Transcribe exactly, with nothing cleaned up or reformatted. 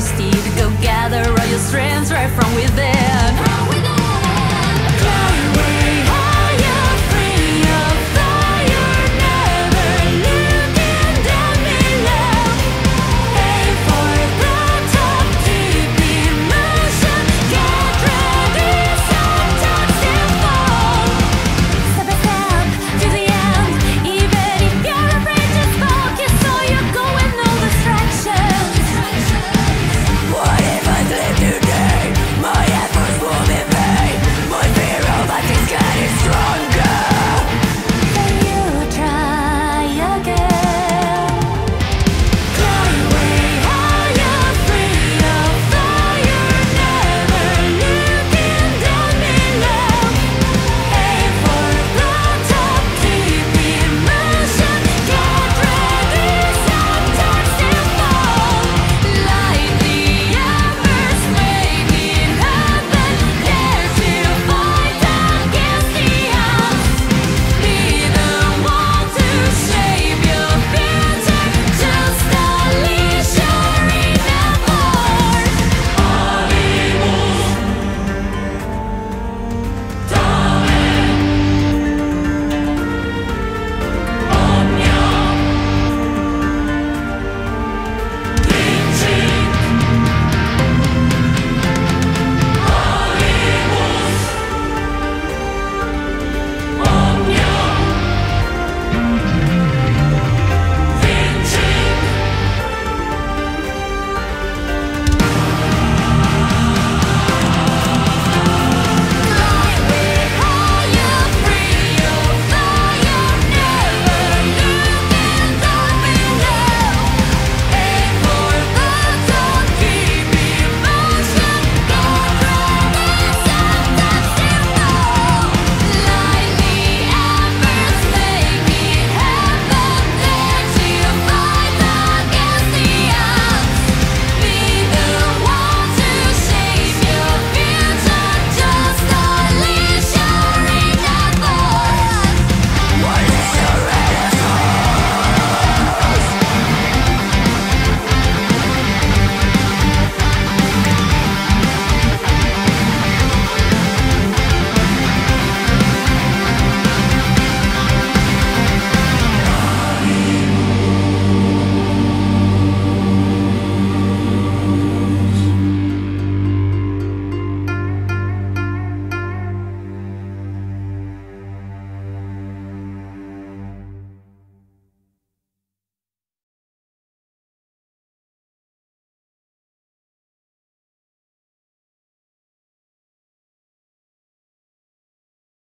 majesty to go gather